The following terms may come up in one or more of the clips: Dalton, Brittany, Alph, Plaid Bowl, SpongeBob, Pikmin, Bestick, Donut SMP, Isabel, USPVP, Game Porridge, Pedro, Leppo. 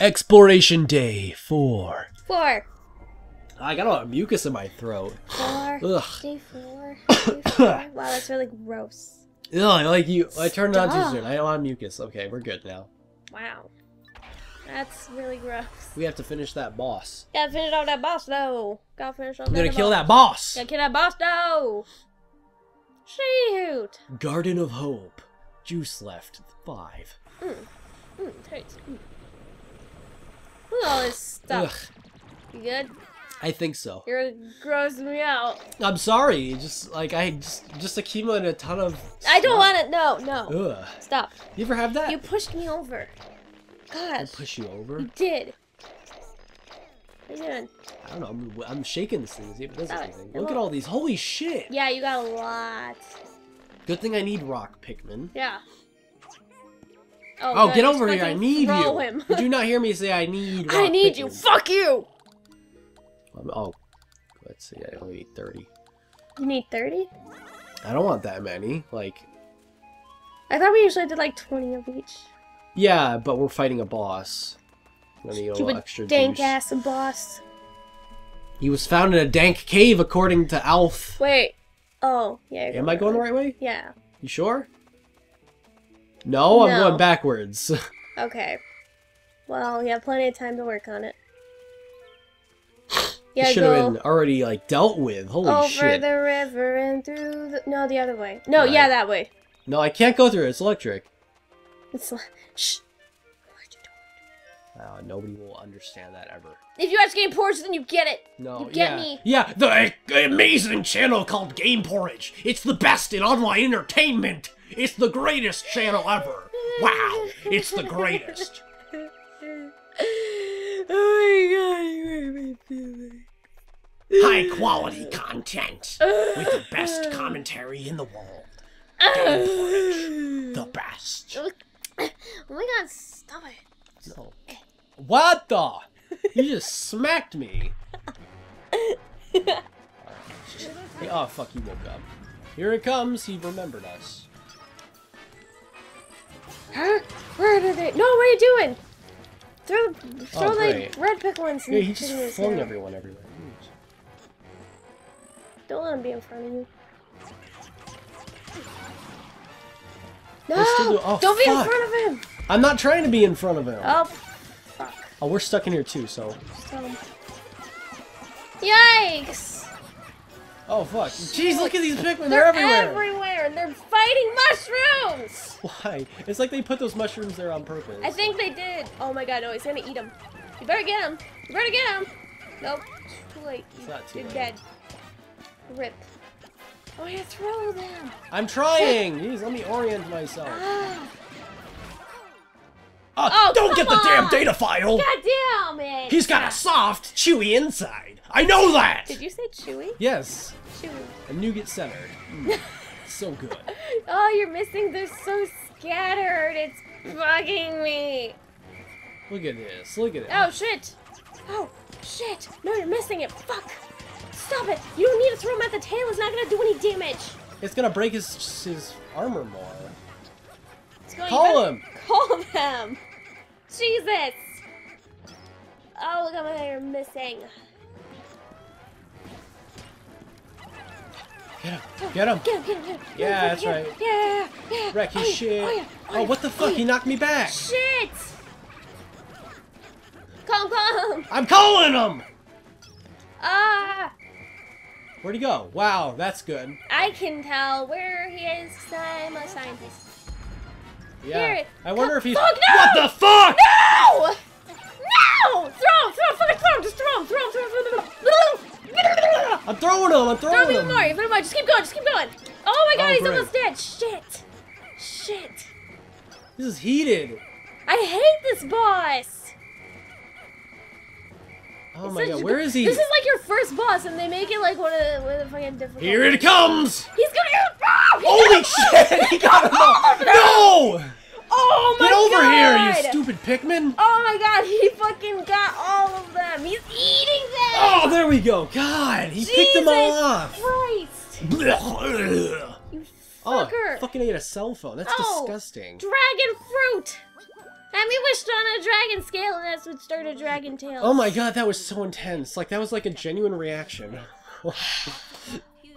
Exploration Day 4. 4. I got a lot of mucus in my throat. 4. Ugh. Day 4. Day 4. Wow, that's really gross. Ugh, like you, I turned it on too soon. I don't want mucus. Okay, we're good now. Wow. That's really gross. We have to finish that boss. Gotta finish off that boss, though. Gotta finish off that boss. I'm gonna kill that boss. Gotta kill that boss, though. Shoot. Garden of Hope. Juice left. 5. Hurts. Look at all this stuff. Ugh. You good? I think so. You're grossing me out. I'm sorry. Just like I just accumulated a ton of stuff. I don't want it. No, no. Ugh. Stop. You ever have that? You pushed me over. Gosh. I pushed you over? You did. What are you doing? I don't know. I'm shaking this thing. It doesn't do anything. Look at all these. Holy shit. Yeah, you got a lot. Good thing I need rock, Pikmin. Yeah. Oh, get over here. I need you. You do not hear me say I need rock, I need Pikmin. You. Fuck you. Oh, let's see. I only need 30. You need 30? I don't want that many. Like, I thought we usually did like 20 of each. Yeah, but we're fighting a boss. I'm gonna need a little extra dank juice. Ass boss. He was found in a dank cave, according to Alph. Wait. Oh, yeah. Am I going the right way? Yeah. You sure? No, I'm going backwards. Okay. Well, you have plenty of time to work on it. You should have been already like dealt with. Holy shit. Over the river and through the... No, the other way. No, yeah, that way. No, I can't go through it. It's electric. It's like, shh. Wow, nobody will understand that ever. If you watch Game Porridge, then you get it. No, you get me. Yeah, the amazing channel called Game Porridge. It's the best in online entertainment. It's the greatest channel ever. Wow, it's the greatest. Oh my god, you hurt my feelings. High quality content with the best commentary in the world. Game Porridge, the best. Oh my god, stop it. No. What the? You just smacked me. Oh, fuck, he woke up. Here it comes, he remembered us. Huh? Where did they? No, what are you doing? Throw like red Pikmin. Yeah, he just flung everyone everywhere. Don't let him be in front of you. No! Don't be in front of him! I'm not trying to be in front of him. Oh, fuck. Oh, we're stuck in here too, so. Yikes! Oh, fuck. Jeez, look at these Pikmin. They're everywhere. And they're fighting mushrooms! Why? It's like they put those mushrooms there on purpose. I think they did. Oh my god, no, he's gonna eat them. You better get him. You better get him. Nope. Too late. You're dead. Rip. Oh, yeah, throw them. I'm trying. Jeez, let me orient myself. Oh, don't get the damn data file! God damn it! He's got a soft, chewy inside. I know that! Did you say chewy? Yes. Chewy. A nougat centered. Mm. So good. Oh, you're missing. They're so scattered. It's bugging me. Look at this. Look at it. Oh, shit. Oh, shit. No, you're missing it. Fuck. Stop it. You don't need to throw him at the tail. It's not going to do any damage. It's going to break his armor more. Call him. Call them. Jesus! Oh, look how many you're missing. Get him! Get him! Get him! Get him! Get him. Yeah, that's right. Yeah, yeah. Wreck his shit. Oh, yeah. Oh, what the fuck? He knocked me back. Shit! Call him! Call him! I'm calling him! Ah! Where'd he go? Wow, that's good. I can tell where he is. I'm a scientist. Yeah. Here, I wonder if he's. Fuck, no! What the fuck? No! No! Throw him! Throw him! Fucking throw him! Just throw him! Throw him! Throw him! Throw him! I'm throwing him! I'm throwing him! Throw him even more! Even more! Just keep going! Just keep going! Oh my god! He's almost dead! Shit! Shit! This is heated. I hate this boss. Oh my god! Where is he? This is like your first boss, and they make it like one of the fucking difficult. Here it comes! He's gonna. Holy shit! He got him up! No! Oh my god! Get over here, you stupid Pikmin! Oh my god, he fucking got all of them! He's eating them! Oh, there we go! God, he picked them all off! Christ! You fucker! Oh, fucking ate a cell phone. That's disgusting. Dragon fruit! And we wished on a dragon scale, and that's what started Dragon Tales. Oh my god, that was so intense. Like, that was like a genuine reaction.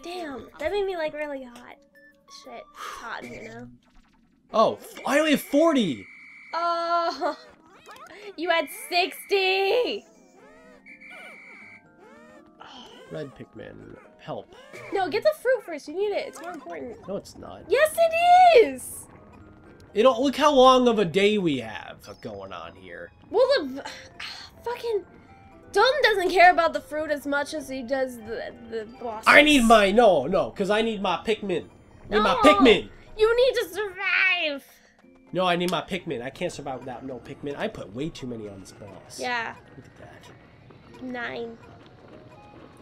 Damn, that made me like really hot. Shit, it's hot, you know? Oh, I only have 40! Oh, you had 60! Red Pikmin, help. No, get the fruit first, you need it, it's more important. No, it's not. Yes, it is! It'll, look how long of a day we have going on here. Well, the fucking Dalton doesn't care about the fruit as much as he does the blossoms. I need my because I need my Pikmin. I need my Pikmin. You need to survive. No, I need my Pikmin. I can't survive without no Pikmin. I put way too many on this boss. Yeah. Look at that. 9.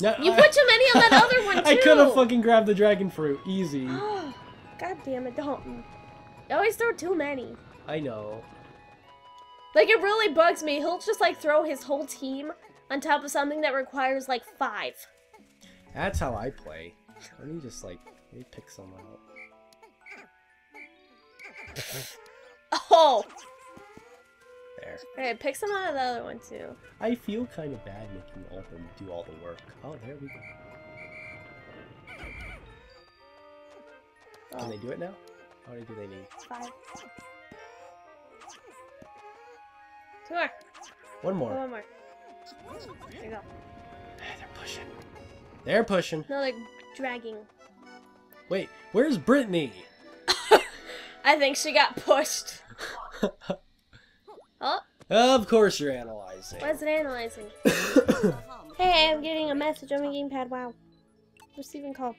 No, you put too many on that other one too. I could have fucking grabbed the dragon fruit easy. Oh, god damn it, Dalton. I always throw too many. I know. Like, it really bugs me. He'll just, like, throw his whole team on top of something that requires, like, 5. That's how I play. Let me just, like, let me pick some out. Oh! There. Alright, pick some out of the other one, too. I feel kind of bad making Alpha do all the work. Oh, there we go. Oh. Can they do it now? How many do they need? 5. 2 more. 1 more. 1 more. There you go. They're pushing. They're pushing. No, they're dragging. Wait, where's Brittany? I think she got pushed. Oh. Of course you're analyzing. What's it analyzing? Hey, I'm getting a message on my gamepad. Wow. Receiving call.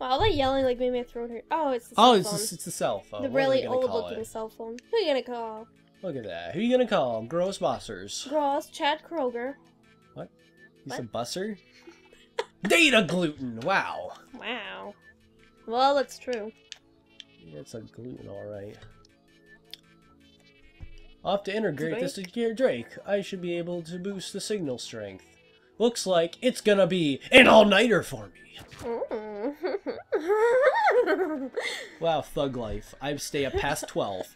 Wow, all that yelling like made my throat hurt. Oh, it's the cell phone. It's the cell phone. The really old-looking cell phone. Who are you gonna call? Look at that. Who are you gonna call? Gross Bossers. Gross. Chad Kroger. What? He's a busser? Data gluten! Wow. Wow. Well, that's true. Yeah, it's a gluten, alright. I'll have to integrate this into your Drake. I should be able to boost the signal strength. Looks like it's gonna be an all-nighter for me. Wow, thug life. I stay up past 12.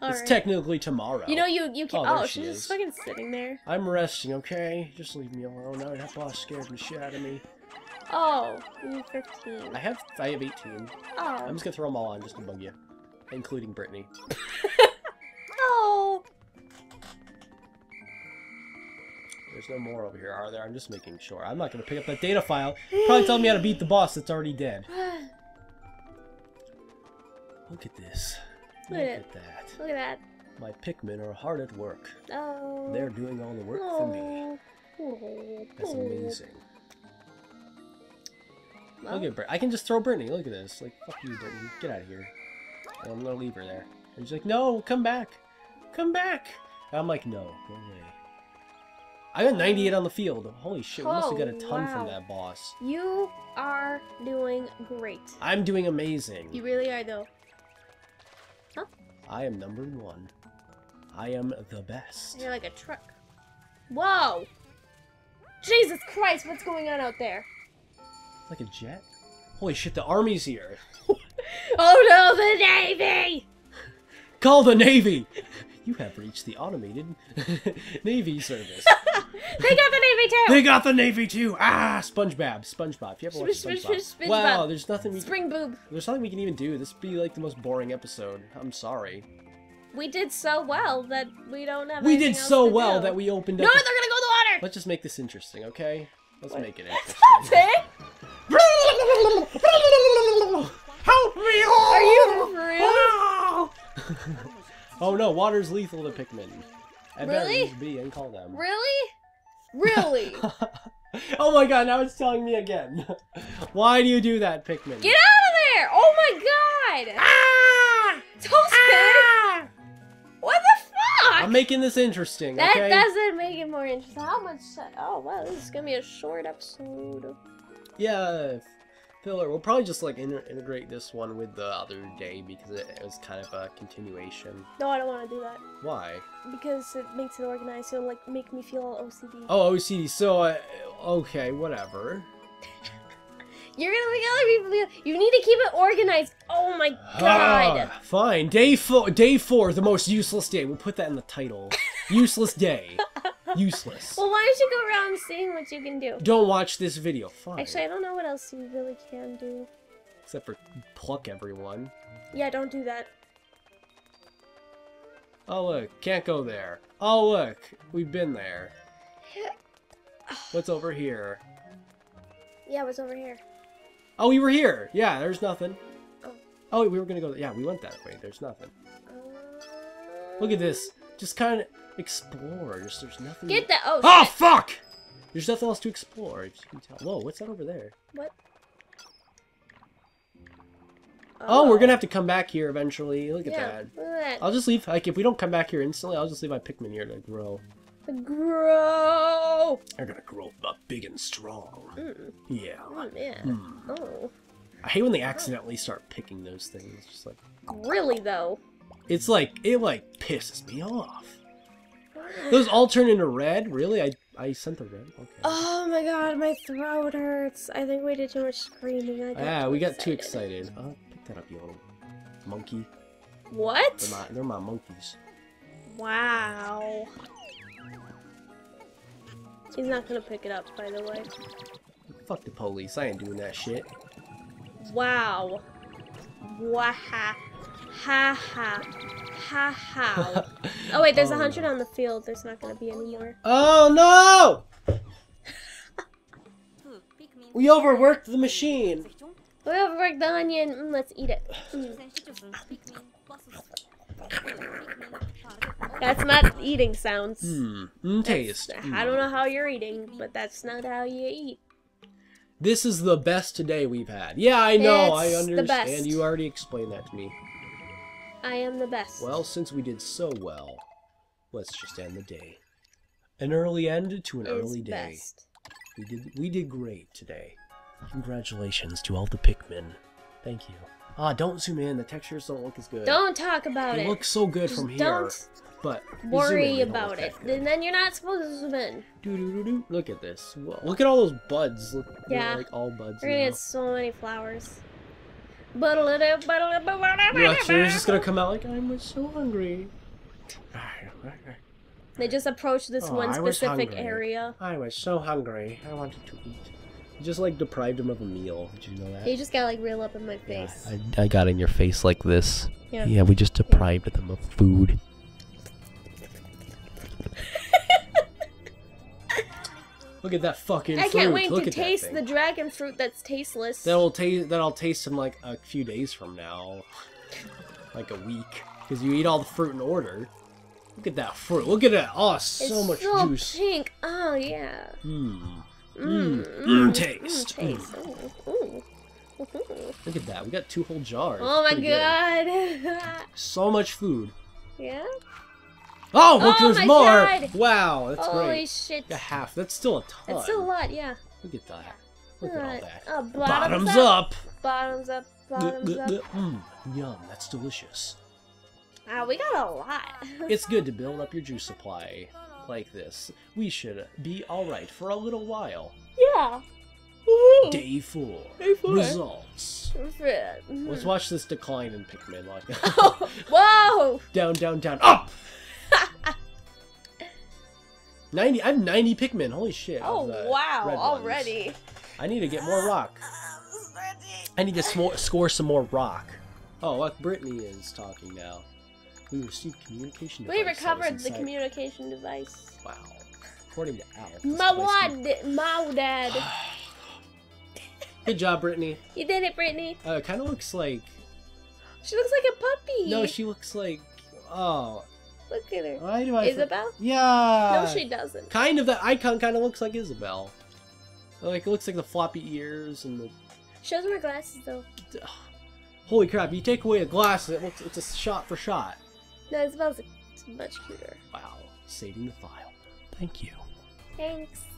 It's technically tomorrow. You know, you can't. Oh, she's just fucking sitting there. I'm resting, okay? Just leave me alone. Now that boss scared the shit out of me. Oh, you need 15. I have 18. Oh. I'm just gonna throw them all on just to bug you, including Brittany. Oh. There's no more over here, are there? I'm just making sure. I'm not going to pick up that data file. Probably telling me how to beat the boss that's already dead. Look at this. Look at that. Look at that. My Pikmin are hard at work. Oh. They're doing all the work for me. Oh. That's amazing. Well. Look at Brittany. I can just throw Brittany. Look at this. Like, fuck you, Brittany. Get out of here. And I'm going to leave her there. And she's like, no, come back. Come back. And I'm like, no, go away. I got 98 on the field. Holy shit, we must have got a ton from that boss. You are doing great. I'm doing amazing. You really are, though. Huh? I am #1. I am the best. You're like a truck. Whoa! Jesus Christ, what's going on out there? It's like a jet. Holy shit, the army's here. Oh no, the Navy! Call the Navy! You have reached the automated Navy service. They got the Navy too! They got the Navy too! Ah, SpongeBob. If you ever watch SpongeBob. Wow, there's nothing we There's nothing we can even do. This would be like the most boring episode. I'm sorry. We did so well that we don't have anything else to do. That we opened up. No, they're gonna go in the water! Let's just make this interesting, okay? Let's make it interesting. Stop it! Help me! Are you for real? Oh no, water's lethal to Pikmin. I better use B and call them. Really? Really? Oh my god, now it's telling me again. Why do you do that, Pikmin? Get out of there! Oh my god! Ah! Toasted! Ah! What the fuck? I'm making this interesting, okay? That doesn't make it more interesting. How much... Oh wow, this is gonna be a short episode. Yeah, filler. We'll probably just like integrate this one with the other day because it was kind of a continuation. No, I don't want to do that. Why? Because it makes it organized. It'll like make me feel OCD. Oh, OCD. So, okay, whatever. You're gonna make other people feel. You need to keep it organized. Oh my god! Fine. Day four, the most useless day. We'll put that in the title. Useless day. Useless. Well, why don't you go around seeing what you can do? Don't watch this video. Fine. Actually, I don't know what else you really can do. Except for pluck everyone. Yeah, don't do that. Oh look, can't go there. Oh look, we've been there. What's over here? Yeah, what's over here? Oh, we were here. Yeah, there's nothing. Oh, oh we were gonna go. Yeah, we went that way. There's nothing. Look at this. Just kind of explore. Just there's nothing. Get that. Oh. Oh shit. Fuck! There's nothing else to explore. You can tell. Whoa, what's that over there? What? Oh, we're gonna have to come back here eventually. Look at that. Look at that. I'll just leave. Like, if we don't come back here instantly, I'll just leave my Pikmin here to grow. Grow! They're gonna grow up big and strong. Mm. Yeah. Oh, man. Mm. Oh. I hate when they accidentally start picking those things. Just like. Really though. It's like it pisses me off. Those all turn into red. Really? I sent the red. Okay. Oh my god, my throat hurts. I think we did too much screaming. We got too excited. Oh, pick that up, you little monkey. What? They're my monkeys. Wow. He's not gonna pick it up, by the way. Fuck the police. I ain't doing that shit. Wow. Waha. Ha ha. Ha ha. Oh wait, there's 100 on the field. There's not gonna be any more. Oh no! We overworked the machine. We overworked the onion. Let's eat it. That's not eating sounds. Taste. I don't know how you're eating, but that's not how you eat. This is the best today we've had. Yeah, I know. It's I understand. You already explained that to me. I am the best. Well, since we did so well, let's just end the day. An early end to an early day. Best. We did great today. Congratulations to all the Pikmin. Thank you. Ah, don't zoom in. The textures don't look as good. Don't talk about it. It looks so good just from here. Don't but worry about it. And then you're not supposed to zoom in. Doo-doo-doo-doo. Look at this. Whoa. Look at all those buds. Look, yeah. Like all buds. We're gonna get so many flowers. You're just gonna come out like, I'm so hungry. They just approached this one specific area. I was so hungry. I wanted to eat. Just like deprived him of a meal. Did you know that? He just got like real up in my face. Yeah, I got in your face like this. Yeah. Yeah, we just deprived them of food. Look at that fucking fruit. I can't wait to taste the dragon fruit that's tasteless. That'll taste in like a few days from now. Like a week. Because you eat all the fruit in order. Look at that fruit. Look at that. Oh, so much juice. It's so pink. Oh, yeah. Mmm. Mmm. Mmm. Taste. Look at that. We got 2 whole jars. Oh, my god. So much food. Yeah? Oh, look, there's more! God. Wow, that's great. Holy shit. A half. That's still a ton. That's still a lot, yeah. Look at that. Look at all that. Bottoms up! Bottoms up, bottoms up. Yum, that's delicious. Ah, we got a lot. It's good to build up your juice supply like this. We should be alright for a little while. Yeah. Woo-hoo. Day 4. Day 4. Results. Let's watch this decline in Pikmin. Like whoa! Down, down, down, up! 90. I have 90 Pikmin. Holy shit! Oh wow! Already. I need to get more rock. I need to score some more rock. Oh, look, Brittany is talking now. We received communication. We recovered the communication device. Wow. According to Alph. My dad. Good job, Brittany. You did it, Brittany. Kind of looks like. She looks like a puppy. No, she looks like Look at her. Why do I Isabel? Yeah. No, she doesn't. Kind of that icon kind of looks like Isabel. Like it looks like the floppy ears and the. She doesn't wear glasses though. Holy crap! You take away the glasses, it's a shot for shot. No, Isabel's much cuter. Wow, saving the file. Thank you. Thanks.